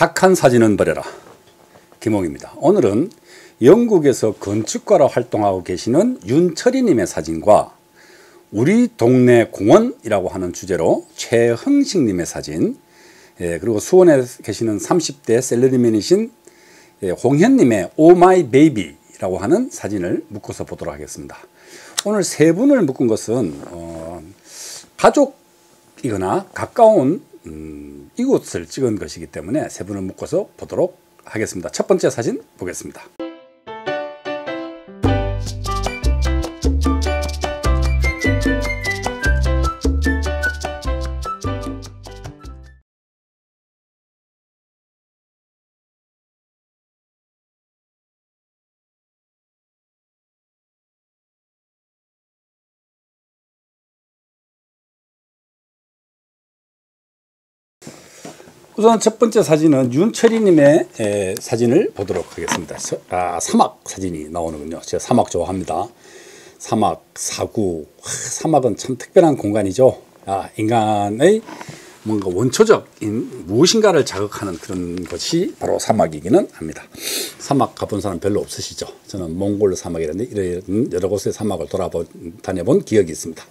착한 사진은 버려라. 김홍입니다. 오늘은 영국에서 건축가로 활동하고 계시는 윤철희 님의 사진과 우리 동네 공원이라고 하는 주제로 최흥식 님의 사진, 그리고 수원에 계시는 30대 셀러리맨이신 홍현 님의 오 마이 베이비라고 하는 사진을 묶어서 보도록 하겠습니다. 오늘 세 분을 묶은 것은 가족이거나 가까운 이곳을 찍은 것이기 때문에 세 분을 묶어서 보도록 하겠습니다. 첫 번째 사진 보겠습니다. 우선 첫 번째 사진은 윤철희 님의 사진을 보도록 하겠습니다. 사막 사진이 나오는군요. 제가 사막 좋아합니다. 사막, 사구, 사막은 참 특별한 공간이죠. 인간의 뭔가 원초적인 무엇인가를 자극하는 그런 것이 바로 사막이기는 합니다. 사막 가본 사람 별로 없으시죠? 저는 몽골 사막이라든지 이런 여러 곳의 사막을 다녀본 기억이 있습니다.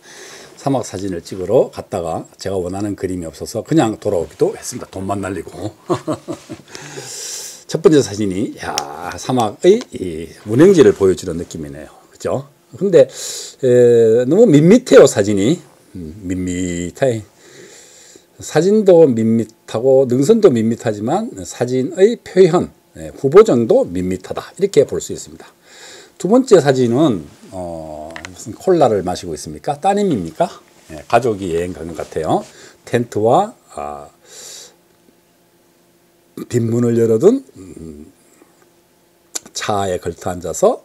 사막 사진을 찍으러 갔다가 제가 원하는 그림이 없어서 그냥 돌아오기도 했습니다. 돈만 날리고. 첫 번째 사진이 사막의 이 운행지를 보여주는 느낌이네요. 그죠? 근데 너무 밋밋해요, 사진이. 밋밋해. 사진도 밋밋하고 능선도 밋밋하지만 사진의 표현, 후보정도 밋밋하다. 이렇게 볼 수 있습니다. 두 번째 사진은 무슨 콜라를 마시고 있습니까? 따님입니까? 가족이 여행 가는 것 같아요. 텐트와 빈문을 열어둔 차에 걸터 앉아서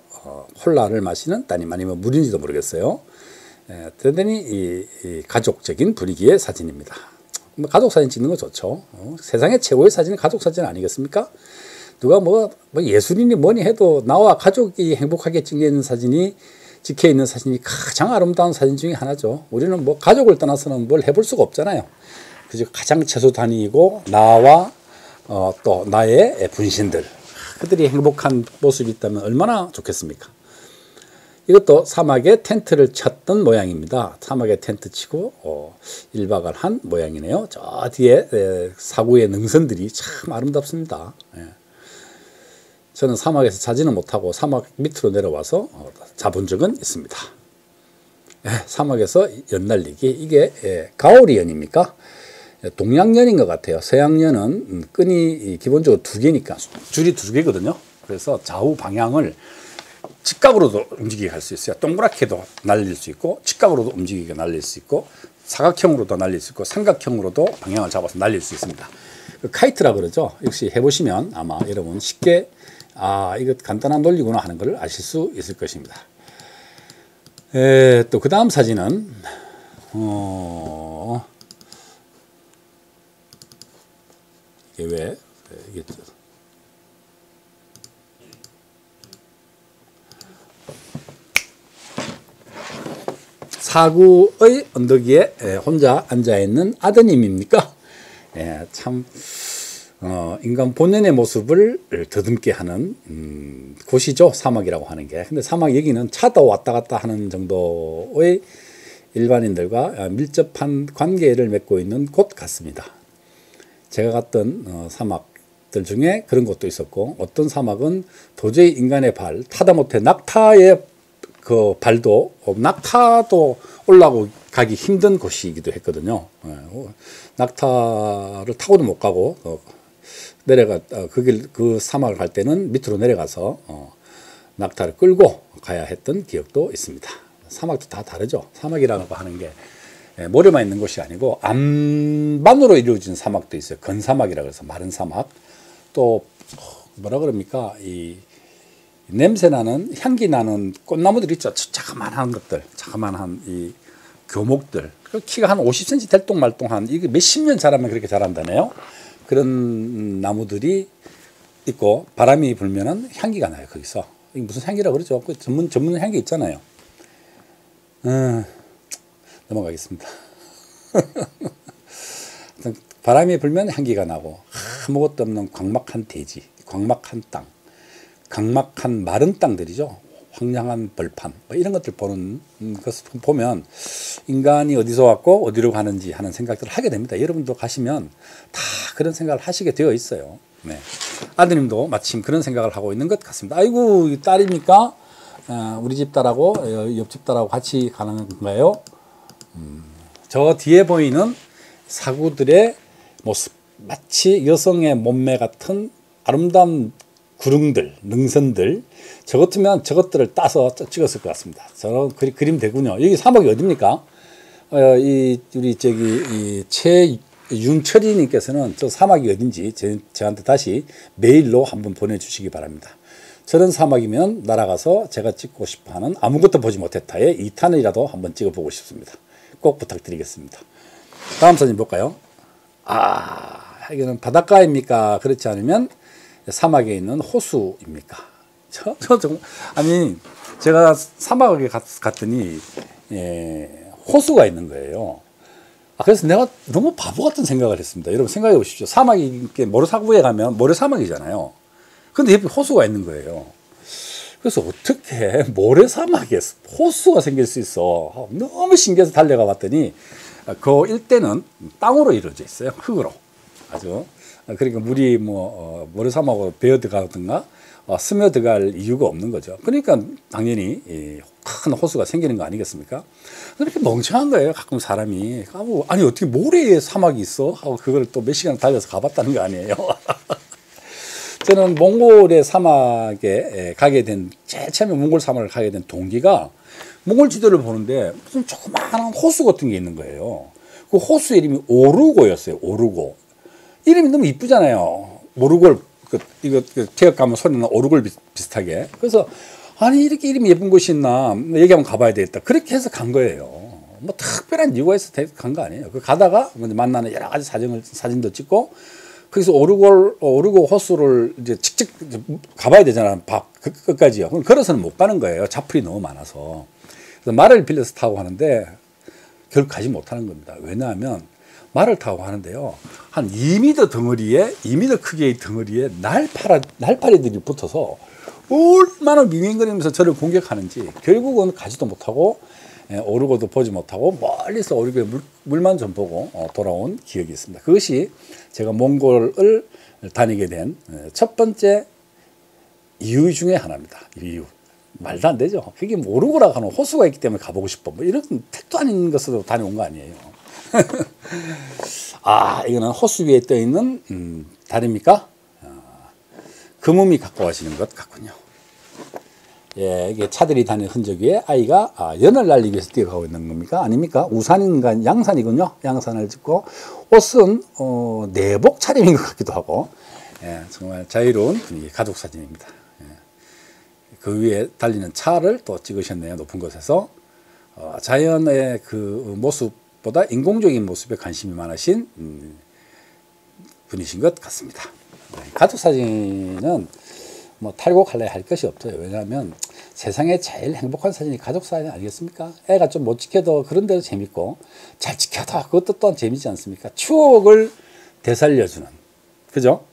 콜라를 마시는 따님, 아니면 물인지도 모르겠어요. 대단히 이 가족적인 분위기의 사진입니다. 뭐 가족 사진 찍는 거 좋죠. 세상에 최고의 사진은 가족 사진 아니겠습니까? 누가 뭐 예술인이 뭐니 해도 나와 가족이 행복하게 찍혀 있는 사진이 가장 아름다운 사진 중에 하나죠. 우리는 뭐 가족을 떠나서는 뭘 해볼 수가 없잖아요. 그래서 가장 최소 단위이고 나와 또 나의 분신들, 그들이 행복한 모습이 있다면 얼마나 좋겠습니까? 이것도 사막에 텐트를 쳤던 모양입니다. 사막에 텐트 치고 1박을 한 모양이네요. 저 뒤에 사구의 능선들이 참 아름답습니다. 저는 사막에서 자지는 못하고 사막 밑으로 내려와서 자본 적은 있습니다. 사막에서 연날리기, 이게 가오리 연입니까? 동양연인 것 같아요. 서양연은 끈이 기본적으로 두 개니까 줄이 두 개거든요. 그래서 좌우 방향을 직각으로도 움직이게 할 수 있어요. 동그랗게도 날릴 수 있고, 직각으로도 움직이게 날릴 수 있고, 사각형으로도 날릴 수 있고, 삼각형으로도 방향을 잡아서 날릴 수 있습니다. 카이트라 그러죠. 역시 해보시면 아마 여러분 쉽게 이것 간단한 논리구나 하는 것을 아실 수 있을 것입니다. 또 그 다음 사진은 이게 왜 이게 사구의 언덕 위에 혼자 앉아 있는 아드님입니까? 참 인간 본연의 모습을 더듬게 하는 곳이죠, 사막이라고 하는 게. 근데 사막 여기는 차도 왔다 갔다 하는 정도의 일반인들과 밀접한 관계를 맺고 있는 곳 같습니다. 제가 갔던 사막들 중에 그런 곳도 있었고, 어떤 사막은 도저히 인간의 발, 타다 못해 낙타의 그 발도, 낙타도 올라가기 힘든 곳이기도 했거든요. 낙타를 타고도 못 가고 그 사막을 갈 때는 밑으로 내려가서 낙타를 끌고 가야 했던 기억도 있습니다. 사막도 다 다르죠. 사막이라고 하는 게 모래만 있는 곳이 아니고 암반으로 이루어진 사막도 있어요. 건사막이라고 해서 마른 사막, 또 뭐라 그럽니까, 이 냄새나는, 향기나는 꽃나무들 있죠. 자그만한 것들, 자그만한 이 교목들, 키가 한 50cm 될똥말똥한, 이게 몇십 년 자라면 그렇게 자란다네요. 그런 나무들이 있고, 바람이 불면은 향기가 나요. 거기서 이게 무슨 향기라고 그러죠? 그 전문 향기 있잖아요. 넘어가겠습니다. 바람이 불면 향기가 나고, 아무것도 없는 광막한 대지, 광막한 땅, 광막한 마른 땅들이죠. 황량한 벌판, 뭐 이런 것들 보는 것을 보면 인간이 어디서 왔고 어디로 가는지 하는 생각들을 하게 됩니다. 여러분도 가시면 다 그런 생각을 하시게 되어 있어요. 네. 아드님도 마침 그런 생각을 하고 있는 것 같습니다. 아이고, 딸이니까 우리 집 딸하고 옆집 딸하고 같이 가는 건가요? 저 뒤에 보이는 사구들의 모습, 마치 여성의 몸매 같은 아름다운 구릉들, 능선들, 저 같으면 저것들을 따서 찍었을 것 같습니다. 저런 그림 되군요. 여기 사막이 어딥니까? 윤철희 님께서는 저 사막이 어딘지 저한테 다시 메일로 한번 보내주시기 바랍니다. 저런 사막이면 날아가서 제가 찍고 싶어하는 아무것도 보지 못했다의 2탄이라도 한번 찍어보고 싶습니다. 꼭 부탁드리겠습니다. 다음 사진 볼까요? 아, 이거는 바닷가입니까? 그렇지 않으면 사막에 있는 호수입니까? 아니, 제가 사막에 갔더니 호수가 있는 거예요. 그래서 내가 너무 바보 같은 생각을 했습니다. 여러분 생각해 보십시오. 사막이 모래사구에 가면 모래사막이잖아요. 근데 옆에 호수가 있는 거예요. 그래서 어떻게 모래사막에 호수가 생길 수 있어? 너무 신기해서 달려가 봤더니 그 일대는 땅으로 이루어져 있어요. 흙으로. 아주. 그러니까 물이 뭐 모래사막으로 베어들어가든가 스며들어갈 이유가 없는 거죠. 그러니까 당연히 큰 호수가 생기는 거 아니겠습니까? 이렇게 멍청한 거예요. 가끔 사람이 아니 어떻게 모래에 사막이 있어? 하고 그걸 또 몇 시간 달려서 가봤다는 거 아니에요. 저는 몽골의 사막에 가게 된, 제일 처음에 몽골 사막을 가게 된 동기가 몽골 지도를 보는데 무슨 조그마한 호수 같은 게 있는 거예요. 그 호수 이름이 오르고였어요. 오르고. 이름이 너무 이쁘잖아요. 모르골, 이거 태역가면 소리나 오르골 비슷하게. 그래서 아니 이렇게 이름이 예쁜 곳이 있나, 여기 한번 가봐야 되겠다. 그렇게 해서 간 거예요. 뭐 특별한 이유가 있어서 간 거 아니에요. 가다가 만나는 여러 가지 사진도 찍고, 거기서 오르고 호수를 이제 직접 가봐야 되잖아요. 밥 끝까지요. 그럼 걸어서는 못 가는 거예요. 자풀이 너무 많아서. 그래서 말을 빌려서 타고 하는데 결국 가지 못하는 겁니다. 왜냐하면 말을 타고 하는데요, 한 2m 덩어리에, 2m 크기의 덩어리에 날파리들이 붙어서 얼마나 밍밍거리면서 저를 공격하는지 결국은 가지도 못하고 오르고도 보지 못하고 멀리서 오르고의 물만 좀 보고 돌아온 기억이 있습니다. 그것이 제가 몽골을 다니게 된 첫 번째 이유 중에 하나입니다. 이유. 말도 안 되죠. 그게 오르고라고 하는 호수가 있기 때문에 가보고 싶어. 뭐 이런 택도 아닌 것으로 다녀온 거 아니에요. 아, 이거는 호수 위에 떠 있는 달입니까? 그몸이 갖고 가시는 것 같군요. 예, 이게 차들이 다니는 흔적 위에 아이가 연을 날리기 위해서 뛰어가고 있는 겁니까? 아닙니까? 우산인가 양산이군요. 양산을 짚고 옷은 내복 차림인 것 같기도 하고, 예, 정말 자유로운 분위기 가족 사진입니다. 예. 그 위에 달리는 차를 또 찍으셨네요. 높은 곳에서 자연의 그 모습 보다 인공적인 모습에 관심이 많으신 분이신 것 같습니다. 가족 사진은 뭐 탈곡할래 할 것이 없어요. 왜냐하면 세상에 제일 행복한 사진이 가족 사진 아니겠습니까? 애가 좀 못 지켜도 그런 데도 재밌고, 잘 지켜도 그것도 또한 재밌지 않습니까? 추억을 되살려주는, 그죠?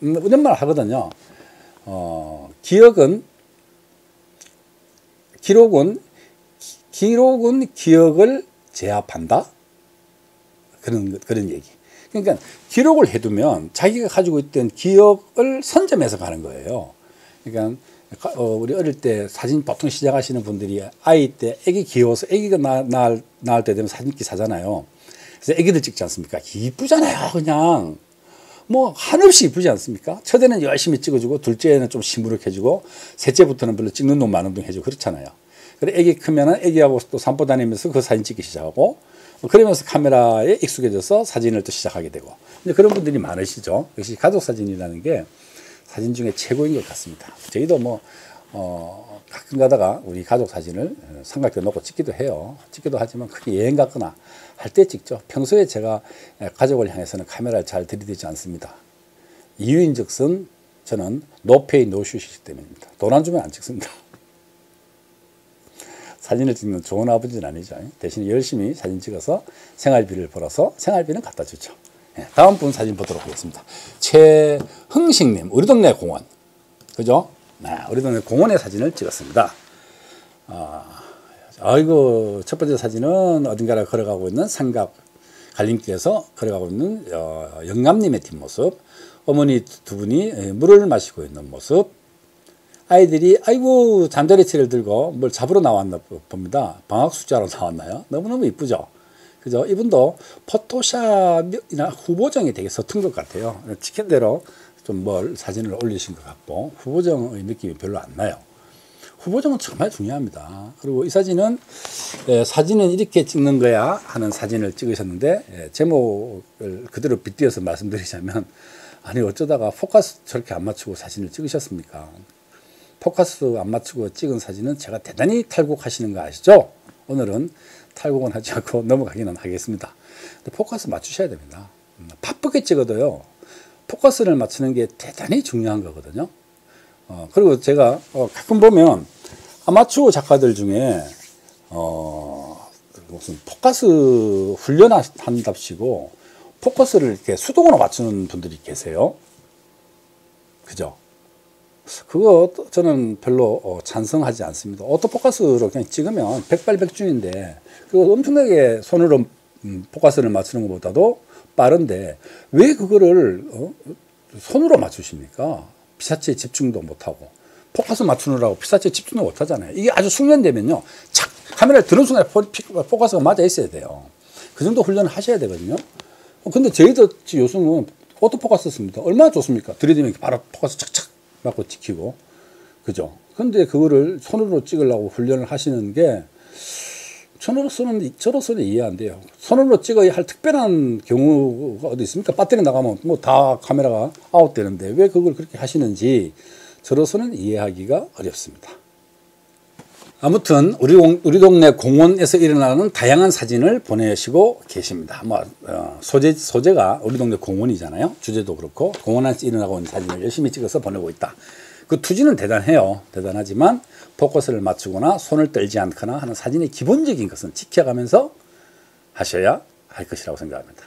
이런 말 하거든요. 기록은 기억을 제압한다? 그런 얘기. 그러니까 기록을 해두면 자기가 가지고 있던 기억을 선점해서 가는 거예요. 그러니까 우리 어릴 때 사진 보통 시작하시는 분들이 아이 때 애기 귀여워서 애기가 낳을 때 되면 사진기 사잖아요. 그래서 애기들 찍지 않습니까? 이쁘잖아요. 그냥 뭐 한없이 이쁘지 않습니까? 첫째는 열심히 찍어주고, 둘째는 좀 시무룩해지고, 셋째부터는 별로 찍는 놈 마는 놈 해주고 그렇잖아요. 그래, 애기 크면은 애기하고 또 산보 다니면서 그 사진 찍기 시작하고, 그러면서 카메라에 익숙해져서 사진을 또 시작하게 되고, 이제 그런 분들이 많으시죠. 역시 가족 사진이라는 게 사진 중에 최고인 것 같습니다. 저희도 뭐 가끔 가다가 우리 가족 사진을 삼각대 놓고 찍기도 해요. 찍기도 하지만 크게 여행 갔거나 할 때 찍죠. 평소에 제가 가족을 향해서는 카메라를 잘 들이대지 않습니다. 이유인즉슨 저는 노페이 노슛이기 때문입니다. 돈 안 주면 안 찍습니다. 사진을 찍는 좋은 아버지는 아니죠. 대신 열심히 사진 찍어서 생활비를 벌어서 생활비는 갖다 주죠. 네, 다음 분 사진 보도록 하겠습니다. 최흥식님, 우리 동네 공원. 그죠? 네, 우리 동네 공원의 사진을 찍었습니다. 아이고, 첫 번째 사진은 어딘가를 걸어가고 있는 삼각 갈림길에서 걸어가고 있는 영감님의 뒷모습, 어머니 두 분이 물을 마시고 있는 모습, 아이들이 아이고 잔도래치를 들고 뭘 잡으러 나왔나 봅니다. 방학 숙제하러 나왔나요? 너무너무 이쁘죠? 그죠? 이분도 포토샵이나 후보정이 되게 서툰 것 같아요. 찍힌 대로 좀 뭘 사진을 올리신 것 같고 후보정의 느낌이 별로 안 나요. 후보정은 정말 중요합니다. 그리고 이 사진은 사진은 이렇게 찍는 거야 하는 사진을 찍으셨는데 제목을 그대로 빗대어서 말씀드리자면 아니 어쩌다가 포커스 저렇게 안 맞추고 사진을 찍으셨습니까? 포커스 안 맞추고 찍은 사진은 제가 대단히 탈곡하시는 거 아시죠? 오늘은 탈곡은 하지 않고 넘어가기는 하겠습니다. 근데 포커스 맞추셔야 됩니다. 바쁘게 찍어도요 포커스를 맞추는 게 대단히 중요한 거거든요. 그리고 제가 가끔 보면 아마추어 작가들 중에 무슨 포커스 훈련한답시고 포커스를 이렇게 수동으로 맞추는 분들이 계세요. 그죠? 그거 저는 별로 찬성하지 않습니다. 오토포커스로 그냥 찍으면 백발백중인데 그거 엄청나게 손으로 포커스를 맞추는 것보다도 빠른데 왜 그거를 손으로 맞추십니까? 피사체에 집중도 못하고 포커스 맞추느라고 피사체에 집중도 못하잖아요. 이게 아주 숙련되면요 착 카메라를 드는 순간에 포커스가 맞아 있어야 돼요. 그 정도 훈련을 하셔야 되거든요. 근데 저희도 요즘은 오토포커스 씁니다. 얼마나 좋습니까? 들이대면 바로 포커스 착착 맞고 찍히고. 그죠? 근데 그거를 손으로 찍으려고 훈련을 하시는 게 저로서는 이해 안 돼요. 손으로 찍어야 할 특별한 경우가 어디 있습니까? 배터리 나가면 뭐 다 카메라가 아웃되는데 왜 그걸 그렇게 하시는지 저로서는 이해하기가 어렵습니다. 아무튼 우리 동네 공원에서 일어나는 다양한 사진을 보내시고 계십니다. 뭐 소재가 우리 동네 공원이잖아요. 주제도 그렇고 공원 안에서 일어나고 있는 사진을 열심히 찍어서 보내고 있다. 그 투지는 대단해요. 대단하지만 포커스를 맞추거나 손을 떨지 않거나 하는 사진의 기본적인 것은 지켜가면서 하셔야 할 것이라고 생각합니다.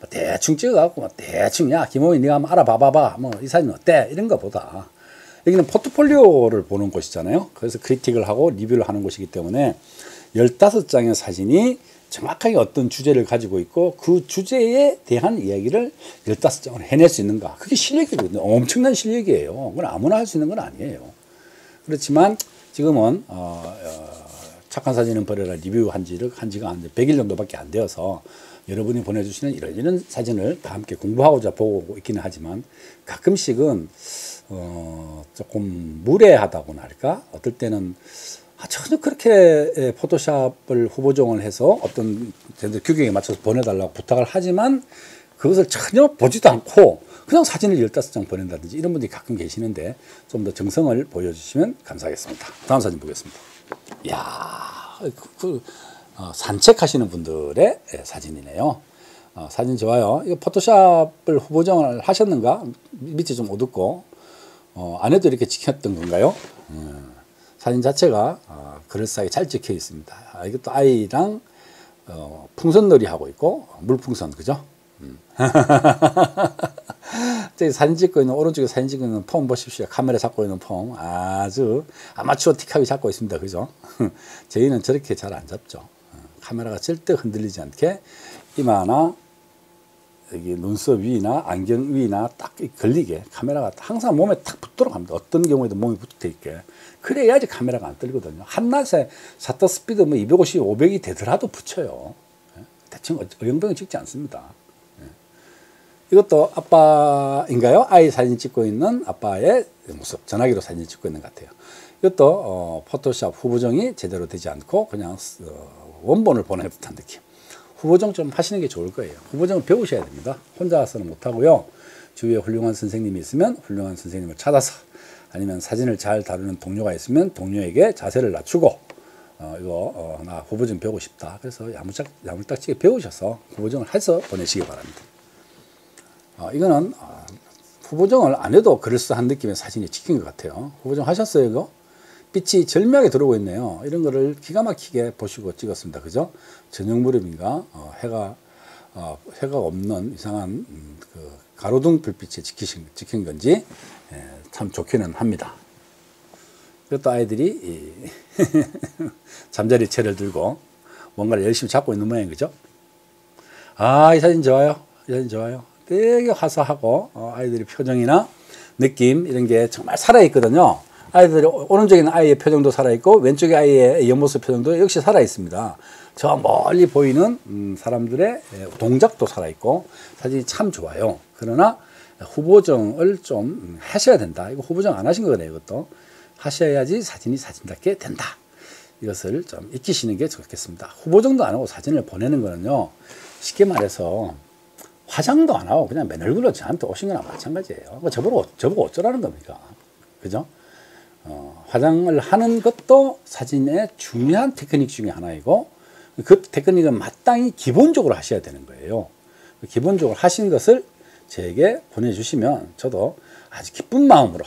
뭐 대충 찍어갖고 뭐 대충 야 김호이 네가 한번 알아봐봐봐 뭐 이 사진 어때 이런 거보다 여기는 포트폴리오를 보는 곳이잖아요. 그래서 크리틱을 하고 리뷰를 하는 곳이기 때문에 15장의 사진이 정확하게 어떤 주제를 가지고 있고 그 주제에 대한 이야기를 15장으로 해낼 수 있는가. 그게 실력이거든요. 엄청난 실력이에요. 그건 아무나 할 수 있는 건 아니에요. 그렇지만 지금은 착한 사진은 버려라 리뷰한 지가 한 100일 정도밖에 안 되어서 여러분이 보내주시는 이런 사진을 다 함께 공부하고자 보고 있기는 하지만 가끔씩은 조금 무례하다고나 할까? 어떨 때는 전혀 그렇게 포토샵을 후보정을 해서 어떤 규격에 맞춰서 보내달라고 부탁을 하지만 그것을 전혀 보지도 않고 그냥 사진을 15장 보낸다든지 이런 분들이 가끔 계시는데 좀 더 정성을 보여주시면 감사하겠습니다. 다음 사진 보겠습니다. 이야, 산책하시는 분들의 사진이네요. 사진 좋아요. 이거 포토샵을 후보정을 하셨는가? 밑이 좀 어둡고 안 해도 이렇게 찍혔던 건가요? 사진 자체가 그럴싸하게 잘 찍혀 있습니다. 이것도 아이랑 풍선놀이 하고 있고 물풍선 그죠? 저기 사진 찍고 있는 오른쪽에 사진 찍고 있는 폼 보십시오. 카메라 잡고 있는 폼 아주 아마추어틱하게 잡고 있습니다. 그죠? 저희는 저렇게 잘 안 잡죠. 카메라가 절대 흔들리지 않게 이마나 여기 눈썹 위나 안경 위나 딱 걸리게 카메라가 항상 몸에 탁 붙도록 합니다. 어떤 경우에도 몸이 붙어 있게. 그래야지 카메라가 안 떨거든요. 한낮에 샷터 스피드 뭐 250, 500이 되더라도 붙여요. 대충 어영병을 찍지 않습니다. 이것도 아빠인가요? 아이 사진 찍고 있는 아빠의 모습, 전화기로 사진 찍고 있는 것 같아요. 이것도 포토샵 후보정이 제대로 되지 않고 그냥 원본을 보낸 듯한 느낌. 후보정 좀 하시는 게 좋을 거예요. 후보정은 배우셔야 됩니다. 혼자서는 못하고요. 주위에 훌륭한 선생님이 있으면 훌륭한 선생님을 찾아서 아니면 사진을 잘 다루는 동료가 있으면 동료에게 자세를 낮추고 나 후보정 배우고 싶다. 그래서 야물딱지게 배우셔서 후보정을 해서 보내시기 바랍니다. 이거는 후보정을 안 해도 그럴싸한 느낌의 사진이 찍힌 것 같아요. 후보정 하셨어요 이거? 빛이 절묘하게 들어오고 있네요. 이런 거를 기가 막히게 보시고 찍었습니다. 그죠? 저녁 무렵인가 해가 해가 없는 이상한 그 가로등 불빛에 지킨 건지 참 좋기는 합니다. 그것도 아이들이 잠자리 채를 들고 뭔가를 열심히 잡고 있는 모양인 거죠. 아, 이 사진 좋아요. 이 사진 좋아요. 되게 화사하고 아이들의 표정이나 느낌 이런 게 정말 살아있거든요. 아이들이 오른쪽에는 아이의 표정도 살아있고 왼쪽에 아이의 옆모습 표정도 역시 살아있습니다. 저 멀리 보이는 사람들의 동작도 살아있고 사진이 참 좋아요. 그러나 후보정을 좀 하셔야 된다. 이거 후보정 안 하신 거네요. 이것도 하셔야지 사진이 사진답게 된다. 이것을 좀 익히시는 게 좋겠습니다. 후보정도 안 하고 사진을 보내는 거는요, 쉽게 말해서 화장도 안 하고 그냥 맨 얼굴로 저한테 오신 거나 마찬가지예요. 저보고 어쩌라는 겁니까? 그죠? 화장을 하는 것도 사진의 중요한 테크닉 중에 하나이고, 그 테크닉은 마땅히 기본적으로 하셔야 되는 거예요. 기본적으로 하신 것을 제게 보내주시면 저도 아주 기쁜 마음으로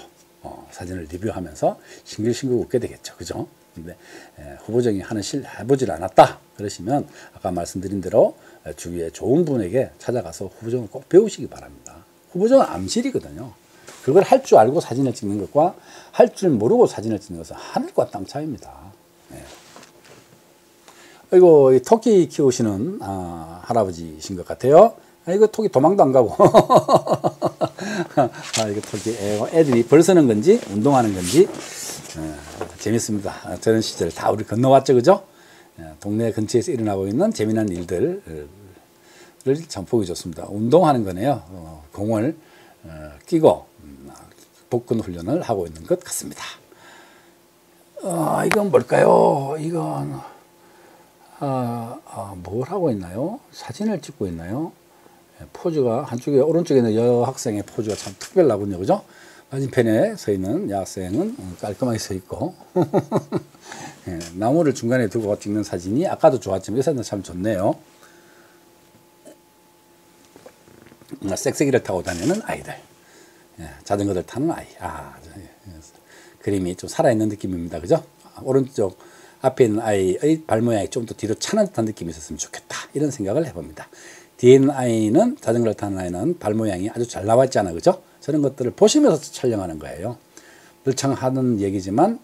사진을 리뷰하면서 싱글싱글 웃게 되겠죠. 그죠? 근데 후보정이 하는 해보질 않았다 그러시면 아까 말씀드린 대로 주위에 좋은 분에게 찾아가서 후보정을 꼭 배우시기 바랍니다. 후보정은 암실이거든요. 그걸 할 줄 알고 사진을 찍는 것과 할 줄 모르고 사진을 찍는 것은 하늘과 땅 차이입니다. 네. 아이고, 이 토끼 키우시는 할아버지이신 것 같아요. 아이고, 토끼 도망도 안 가고. 아이고, 토끼 애들이 벌 서는 건지 운동하는 건지 재밌습니다. 저런 시절 다 우리 건너왔죠. 그죠? 동네 근처에서 일어나고 있는 재미난 일들을 참 보기 좋습니다. 운동하는 거네요. 공을 끼고 복근 훈련을 하고 있는 것 같습니다. 이건 뭘까요? 이건 뭘 하고 있나요? 사진을 찍고 있나요? 포즈가 한쪽에, 오른쪽에 있는 여학생의 포즈가 참 특별하군요. 그죠? 맞은편에 서 있는 여학생은 깔끔하게 서 있고 예, 나무를 중간에 두고 찍는 사진이 아까도 좋았지만 이 사진도 참 좋네요. 쌕쌕이를 타고 다니는 아이들, 예, 자전거를 타는 아이. 그림이 좀 살아있는 느낌입니다. 그죠? 오른쪽 앞에 있는 아이의 발모양이 좀 더 뒤로 차는 듯한 느낌이 있었으면 좋겠다, 이런 생각을 해봅니다. 뒤에 있는 아이는, 자전거를 타는 아이는 발모양이 아주 잘 나왔잖아. 그죠? 저런 것들을 보시면서 촬영하는 거예요. 늘상 하는 얘기지만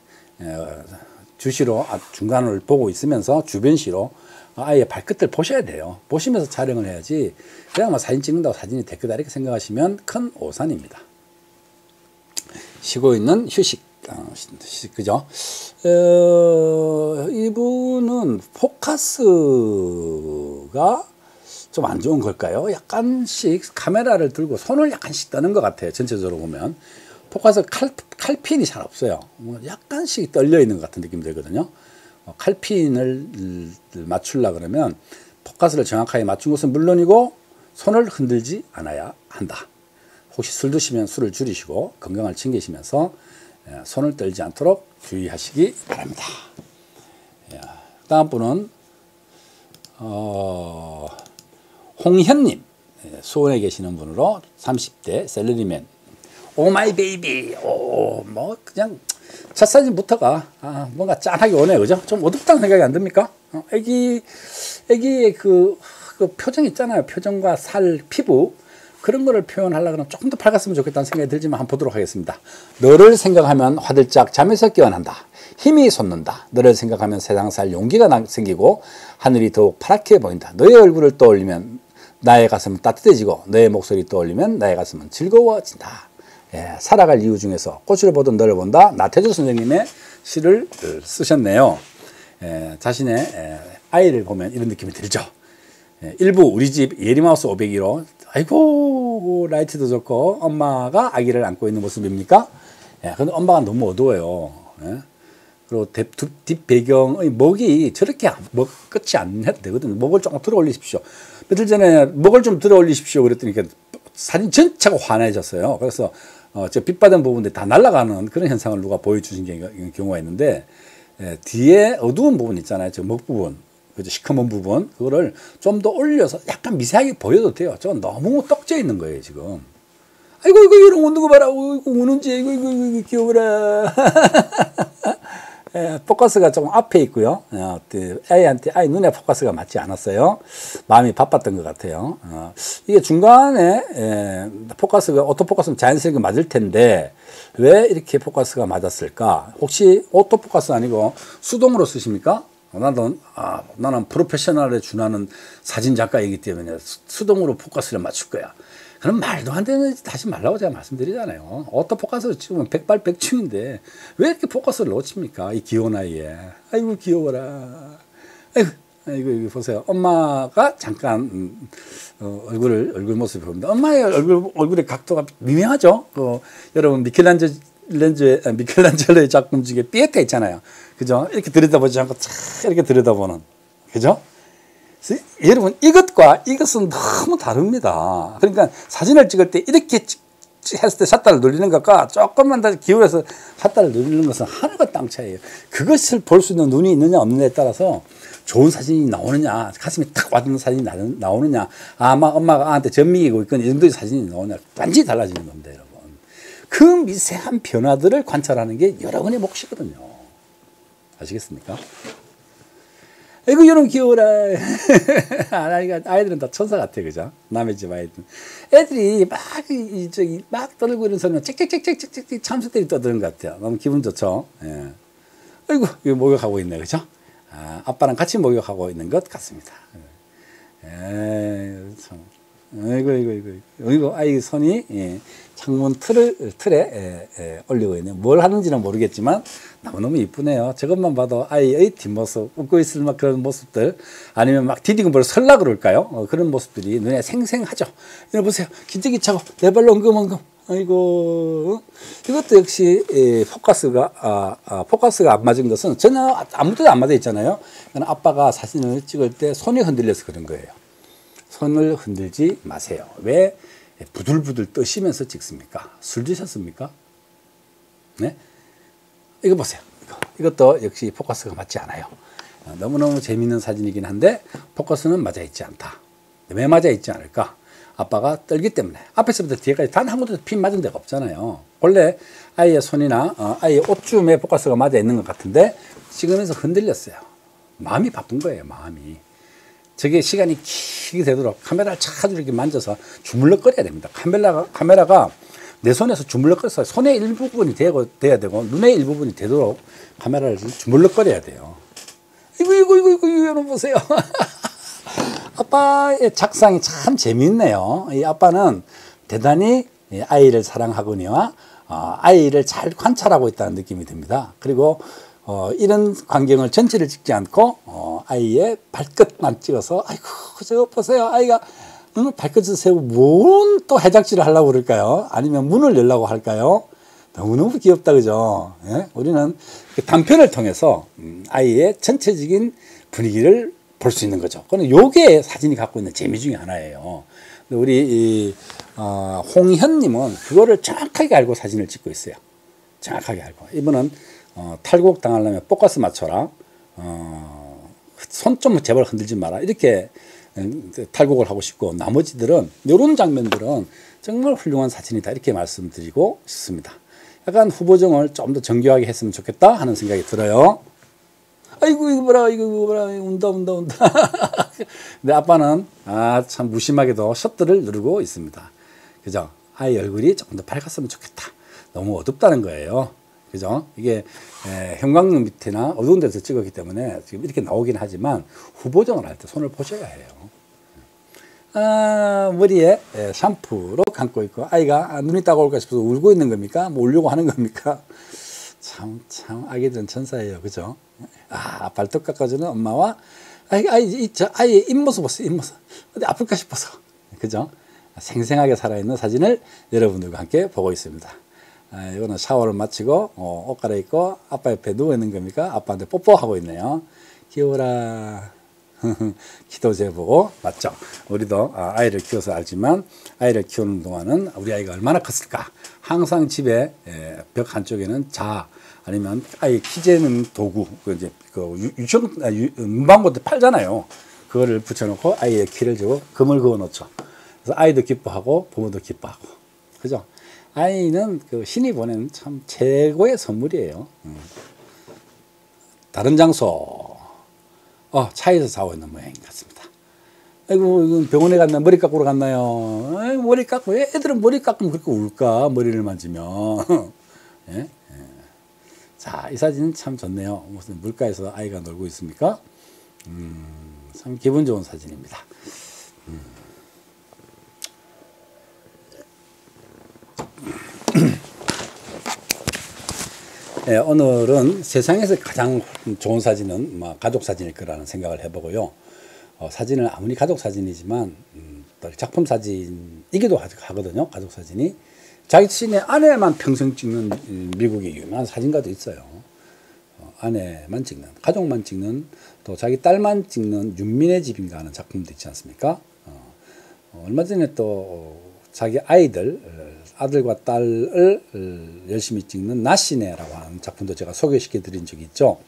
주시로 중간을 보고 있으면서 주변시로 아이의 발끝을 보셔야 돼요. 보시면서 촬영을 해야지 그냥 막 사진 찍는다고 사진이 됐겠다 이렇게 생각하시면 큰 오산입니다. 쉬고 있는 휴식. 그죠? 이분은 포커스가 좀 안 좋은 걸까요? 약간씩 카메라를 들고 손을 약간씩 떠는 것 같아요. 전체적으로 보면 포커스 칼핀이 잘 없어요. 약간씩 떨려 있는 것 같은 느낌이 들거든요. 칼핀을 맞추려 그러면 포커스를 정확하게 맞춘 것은 물론이고 손을 흔들지 않아야 한다. 혹시 술 드시면 술을 줄이시고 건강을 챙기시면서 손을 떨지 않도록 주의하시기 바랍니다. 다음 분은 홍현님, 수원에 계시는 분으로 30대 셀러리맨. 오 마이 베이비. 오, 뭐 그냥 첫 사진부터가 뭔가 짠하게 오네요. 그죠? 좀 어둡다는 생각이 안 듭니까? 애기의 그 표정 있잖아요. 표정과 살, 피부, 그런 거를 표현하려고 하면 조금 더 밝았으면 좋겠다는 생각이 들지만 한번 보도록 하겠습니다. 너를 생각하면 화들짝 잠에서 깨어난다. 힘이 솟는다. 너를 생각하면 세상 살 용기가 생기고 하늘이 더욱 파랗게 보인다. 너의 얼굴을 떠올리면 나의 가슴은 따뜻해지고 너의 목소리 떠올리면 나의 가슴은 즐거워진다. 예, 살아갈 이유 중에서 꽃을 보던 너를 본다. 나태주 선생님의 시를 쓰셨네요. 예, 자신의 아이를 보면 이런 느낌이 들죠. 예, 일부 우리 집 예리마우스 501호. 아이고, 라이트도 좋고 엄마가 아기를 안고 있는 모습입니까? 예, 근데 엄마가 너무 어두워요. 예? 그리고 뒷배경의 목이 저렇게 끝이 안 해도 되거든요. 목을 조금 들어 올리십시오. 며칠 전에 목을 좀 들어 올리십시오 그랬더니 사진 전체가 환해졌어요. 그래서 저 빛받은 부분들이 다 날아가는 그런 현상을 누가 보여주신 경우가 있는데, 예, 뒤에 어두운 부분 있잖아요. 저 목 부분, 그죠? 시커먼 부분, 그거를 좀 더 올려서 약간 미세하게 보여도 돼요. 저건 너무 떡져 있는 거예요 지금. 아이고, 이거 이런 웃는 거 봐라. 아이고, 우는지. 아이고, 이거 귀여워라. 포커스가 조금 앞에 있고요. 아이한테 아이 눈에 포커스가 맞지 않았어요. 마음이 바빴던 것 같아요. 이게 중간에 포커스가 오토포커스는 자연스럽게 맞을 텐데 왜 이렇게 포커스가 맞았을까? 혹시 오토포커스 아니고 수동으로 쓰십니까? 나는 프로페셔널에 준하는 사진작가이기 때문에 수동으로 포커스를 맞출 거야. 그럼 말도 안 되는 짓 다시 말라고 제가 말씀드리잖아요. 오토포커스를 찍으면 백발백중인데 왜 이렇게 포커스를 놓칩니까? 이 귀여운 아이에. 아이고 귀여워라. 아이고 여기 보세요. 엄마가 잠깐 얼굴 모습을 봅니다. 엄마의 얼굴의 각도가 미묘하죠. 여러분 미켈란젤로의 작품 중에 삐에타 있잖아요. 그죠? 이렇게 들여다보지 않고 차 이렇게 들여다보는. 그죠? 여러분 이것과 이것은 너무 다릅니다. 그러니까 사진을 찍을 때 이렇게 했을 때 샷다를 늘리는 것과 조금만 더 기울여서 샷다를 늘리는 것은 하늘과 땅 차이에요. 그것을 볼 수 있는 눈이 있느냐 없느냐에 따라서 좋은 사진이 나오느냐, 가슴에 탁 와닿는 사진이 나오느냐, 아마 엄마가 아한테 전미이고 있건 이 정도의 사진이 나오느냐 완전히 달라지는 겁니다. 여러분 그 미세한 변화들을 관찰하는 게 여러분의 몫이거든요. 아시겠습니까? 아이고, 여러분 귀여워라. 아이들은 다 천사 같아, 그죠? 남의 집 아이들. 애들이 막 떠들고 이런 소리는 짹짹짹짹짹짹 참새들이 떠드는 것 같아요. 너무 기분 좋죠? 예. 아이고, 이거 목욕하고 있네, 그죠? 아, 아빠랑 같이 목욕하고 있는 것 같습니다. 예, 참. 아이고, 아이 손이, 예, 창문 틀에 올리고 있네요. 뭘 하는지는 모르겠지만 너무너무 이쁘네요. 저것만 봐도 아이의 뒷모습, 웃고 있을 막 그런 모습들, 아니면 막 디디금벌 설라 그럴까요? 그런 모습들이 눈에 생생하죠. 이거 보세요. 기저귀 차고 내 발로 엉금엉금. 아이고, 이것도 역시 포커스가 안 맞은 것은 전혀 아무 데도 안 맞아 있잖아요. 그러니까 아빠가 사진을 찍을 때 손이 흔들려서 그런 거예요. 손을 흔들지 마세요. 왜 부들부들 떠시면서 찍습니까? 술 드셨습니까? 네? 이거 보세요. 이것도 역시 포커스가 맞지 않아요. 너무너무 재밌는 사진이긴 한데 포커스는 맞아 있지 않다. 왜 맞아 있지 않을까? 아빠가 떨기 때문에. 앞에서부터 뒤에까지 단 한 곳에도 핀 맞은 데가 없잖아요. 원래 아이의 손이나 아이의 옷줌에 포커스가 맞아 있는 것 같은데 찍으면서 흔들렸어요. 마음이 바쁜 거예요. 마음이. 저게 시간이 길게 되도록 카메라를 자주 이렇게 만져서 주물럭거려야 됩니다. 카메라가 내 손에서 주물럭거려서 손의 일부분이 돼야 되고 눈의 일부분이 되도록 카메라를 주물럭거려야 돼요. 이거 여러분 보세요. 아빠의 작상이 참 재미있네요. 이 아빠는 대단히 아이를 사랑하거니와 아이를 잘 관찰하고 있다는 느낌이 듭니다. 그리고 이런 광경을 전체를 찍지 않고 아이의 발끝만 찍어서 아이고 저거 보세요. 아이가 발끝을 세우고 뭔 또 해작질을 하려고 그럴까요? 아니면 문을 열려고 할까요? 너무너무 귀엽다, 그죠? 예? 우리는 그 단편을 통해서 아이의 전체적인 분위기를 볼 수 있는 거죠. 그건 요게 사진이 갖고 있는 재미 중에 하나예요. 근데 우리 홍현님은 그거를 정확하게 알고 사진을 찍고 있어요. 정확하게 알고. 이분은 탈곡 당하려면 포커스 맞춰라. 손 좀 제발 흔들지 마라. 이렇게 탈곡을 하고 싶고, 나머지들은, 요런 장면들은 정말 훌륭한 사진이다. 이렇게 말씀드리고 싶습니다. 약간 후보정을 좀 더 정교하게 했으면 좋겠다 하는 생각이 들어요. 아이고, 이거 뭐라, 운다. 근데 아빠는, 참 무심하게도 셔터를 누르고 있습니다. 그죠? 아이 얼굴이 조금 더 밝았으면 좋겠다. 너무 어둡다는 거예요. 그죠? 이게 형광등 밑이나 어두운 데서 찍었기 때문에 지금 이렇게 나오긴 하지만 후보정을 할 때 손을 보셔야 해요. 머리에 샴푸로 감고 있고 아이가 눈이 따가울까 싶어서 울고 있는 겁니까? 뭐 울려고 하는 겁니까? 참 아기들은 천사예요. 그죠? 발톱 깎아주는 엄마와 아이의 입모습 보세요. 입모습. 어디 아플까 싶어서. 그죠? 생생하게 살아있는 사진을 여러분들과 함께 보고 있습니다. 이거는 샤워를 마치고 옷 갈아입고 아빠 옆에 누워있는 겁니까? 아빠한테 뽀뽀하고 있네요. 귀여워라. 키도 재보고 맞죠? 우리도 아이를 키워서 알지만 아이를 키우는 동안은 우리 아이가 얼마나 컸을까? 항상 집에 벽 한쪽에는 자 아니면 아이 키 재는 도구 문방구도 팔잖아요. 그거를 붙여놓고 아이의 키를 재고 금을 그어놓죠. 그래서 아이도 기뻐하고 부모도 기뻐하고. 그죠? 아이는 그 신이 보낸 참 최고의 선물이에요. 다른 장소, 차에서 자고 있는 모양인 것 같습니다. 아이고, 병원에 갔나? 머리 깎으러 갔나요? 아이고, 머리 깎고, 애들은 머리 깎으면 그렇게 울까? 머리를 만지면. 예? 예. 자, 이 사진 참 좋네요. 무슨 물가에서 아이가 놀고 있습니까? 참 기분 좋은 사진입니다. 예, 오늘은 세상에서 가장 좋은 사진은 가족 사진일 거라는 생각을 해보고요. 사진은 아무리 가족 사진이지만 작품 사진이기도 하거든요. 가족 사진이 자기 자신의 아내만 평생 찍는 미국의 유명한 사진가도 있어요. 아내만 찍는, 가족만 찍는, 또 자기 딸만 찍는 윤민의 집인가 하는 작품도 있지 않습니까? 얼마 전에 또 자기 아들과 딸을 열심히 찍는 나시네라고 하는 작품도 제가 소개시켜 드린 적이 있죠.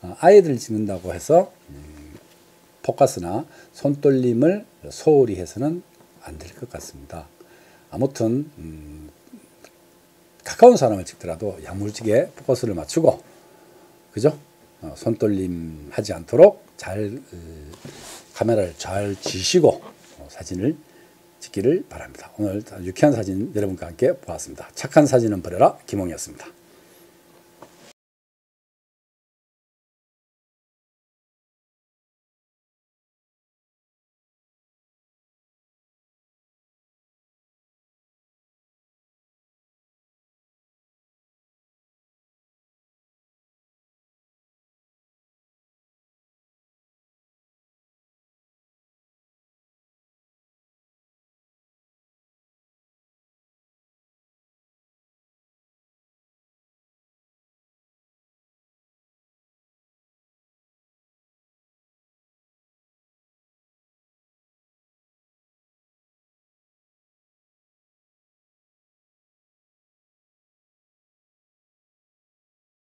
아이들을 찍는다고 해서 포커스나 손떨림을 소홀히 해서는 안 될 것 같습니다. 아무튼 가까운 사람을 찍더라도 야무지게 포커스를 맞추고, 그죠? 손떨림 하지 않도록 잘 카메라를 잘 지시고 사진을 찍기를 바랍니다. 오늘 유쾌한 사진 여러분과 함께 보았습니다. 착한 사진은 버려라. 김홍이었습니다.